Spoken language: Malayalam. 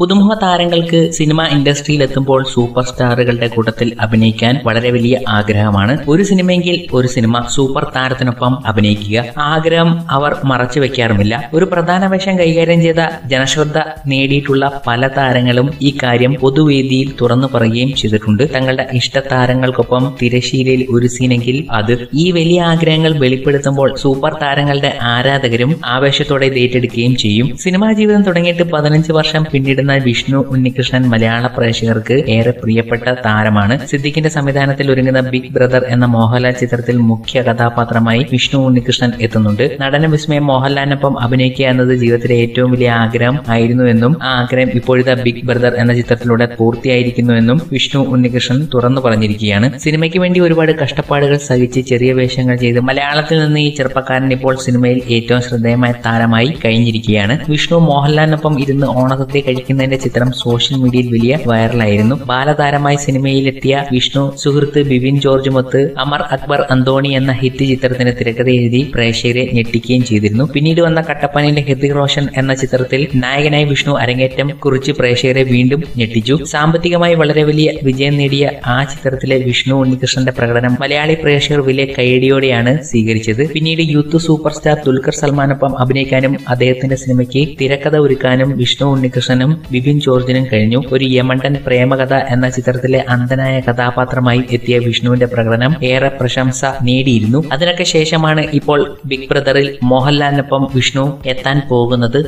പുതുമുഖ താരങ്ങൾക്ക് സിനിമ ഇൻഡസ്ട്രിയിലെത്തുമ്പോൾ സൂപ്പർ സ്റ്റാറുകളുടെ കൂട്ടത്തിൽ അഭിനയിക്കാൻ വളരെ വലിയ ആഗ്രഹമാണ്. ഒരു സിനിമയെങ്കിൽ ഒരു സിനിമ സൂപ്പർ താരത്തിനൊപ്പം അഭിനയിക്കുക ആഗ്രഹം അവർ മറച്ചു വെക്കാറുമില്ല. ഒരു പ്രധാന വേഷം കൈകാര്യം ചെയ്ത ജനശ്രദ്ധ നേടിയിട്ടുള്ള പല താരങ്ങളും ഈ കാര്യം പൊതുവേദിയിൽ തുറന്നു പറയുകയും ചെയ്തിട്ടുണ്ട്. തങ്ങളുടെ ഇഷ്ട താരങ്ങൾക്കൊപ്പം തിരശ്ശീലയിൽ ഒരു സീനെങ്കിൽ അത് ഈ വലിയ ആഗ്രഹങ്ങൾ വെളിപ്പെടുത്തുമ്പോൾ സൂപ്പർ താരങ്ങളുടെ ആരാധകരും ആവേശത്തോടെ ഏറ്റെടുക്കുകയും ചെയ്യും. സിനിമാ ജീവിതം തുടങ്ങിയിട്ട് 15 വർഷം പിന്നിടുന്ന വിഷ്ണു ഉണ്ണികൃഷ്ണൻ മലയാള പ്രേക്ഷകർക്ക് ഏറെ പ്രിയപ്പെട്ട താരമാണ്. സിദ്ദിഖിന്റെ സംവിധാനത്തിൽ ഒരുങ്ങുന്ന ബിഗ് ബ്രദർ എന്ന മോഹൻലാൽ ചിത്രത്തിൽ മുഖ്യ കഥാപാത്രമായി വിഷ്ണു ഉണ്ണികൃഷ്ണൻ എത്തുന്നുണ്ട്. നടന വിസ്മയം മോഹൻലാലിനൊപ്പം അഭിനയിക്കുക എന്നത് ജീവിതത്തിലെ ഏറ്റവും വലിയ ആഗ്രഹം ആയിരുന്നു എന്നും ആ ആഗ്രഹം ഇപ്പോഴത്തെ ബിഗ് ബ്രദർ എന്ന ചിത്രത്തിലൂടെ പൂർത്തിയായിരിക്കുന്നു എന്നും വിഷ്ണു ഉണ്ണികൃഷ്ണൻ തുറന്നു പറഞ്ഞിരിക്കുകയാണ്. സിനിമയ്ക്ക് വേണ്ടി ഒരുപാട് കഷ്ടപ്പാടുകൾ സഹിച്ച് ചെറിയ വേഷങ്ങൾ ചെയ്ത് മലയാളത്തിൽ നിന്ന് ഈ ചെറുപ്പക്കാരൻ ഇപ്പോൾ സിനിമയിൽ ഏറ്റവും ശ്രദ്ധേയമായ താരമായി കഴിഞ്ഞിരിക്കുകയാണ്. വിഷ്ണു മോഹൻലാലിനൊപ്പം ഇരുന്ന് ഓണസദ്യ കഴിക്കുന്ന ചിത്രം സോഷ്യൽ മീഡിയയിൽ വലിയ വൈറലായിരുന്നു. ബാലതാരമായി സിനിമയിലെത്തിയ വിഷ്ണു സുഹൃത്ത് ബിബിൻ ജോർജുമൊത്ത് അമർ അക്ബർ അന്തോണി എന്ന ഹിറ്റ് ചിത്രത്തിന് തിരക്കഥ എഴുതി പ്രേക്ഷകരെ ഞെട്ടിക്കുകയും ചെയ്തിരുന്നു. പിന്നീട് വന്ന കട്ടപ്പനയിലെ ഹൃതിക് റോഷൻ എന്ന ചിത്രത്തിൽ നായകനായി വിഷ്ണു അരങ്ങേറ്റം കുറിച്ച് പ്രേക്ഷകരെ വീണ്ടും ഞെട്ടിച്ചു. സാമ്പത്തികമായി വളരെ വലിയ വിജയം നേടിയ ആ ചിത്രത്തിലെ വിഷ്ണു ഉണ്ണികൃഷ്ണന്റെ പ്രകടനം മലയാളി പ്രേക്ഷകർ വലിയ കൈയടിയോടെയാണ് സ്വീകരിച്ചത്. പിന്നീട് യൂത്ത് സൂപ്പർ സ്റ്റാർ ദുൽഖർ സൽമാനൊപ്പം അഭിനയിക്കാനും അദ്ദേഹത്തിന്റെ സിനിമയ്ക്ക് തിരക്കഥ ഒരുക്കാനും വിഷ്ണു ഉണ്ണികൃഷ്ണനും ബിബിൻ ജോർജിനും കഴിഞ്ഞു. ഒരു യമണ്ടൻ പ്രേമകഥ എന്ന ചിത്രത്തിലെ അന്ധനായ കഥാപാത്രമായി എത്തിയ വിഷ്ണുവിന്റെ പ്രകടനം ഏറെ പ്രശംസ നേടിയിരുന്നു. അതിനൊക്കെ ശേഷമാണ് ഇപ്പോൾ ബിഗ് ബ്രദറിൽ മോഹൻലാലിനൊപ്പം വിഷ്ണു എത്താൻ പോകുന്നത്.